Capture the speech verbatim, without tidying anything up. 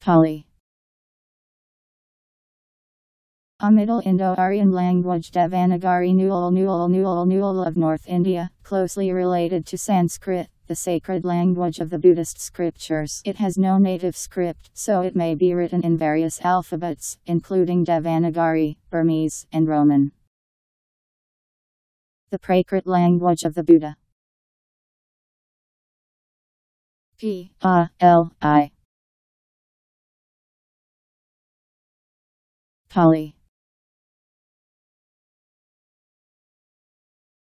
Pali. A Middle Indo-Aryan language, Devanagari Newal Newal Newal Newal of North India, closely related to Sanskrit, the sacred language of the Buddhist scriptures. It has no native script, so it may be written in various alphabets, including Devanagari, Burmese, and Roman. The Prakrit language of the Buddha. P A L I. Pali.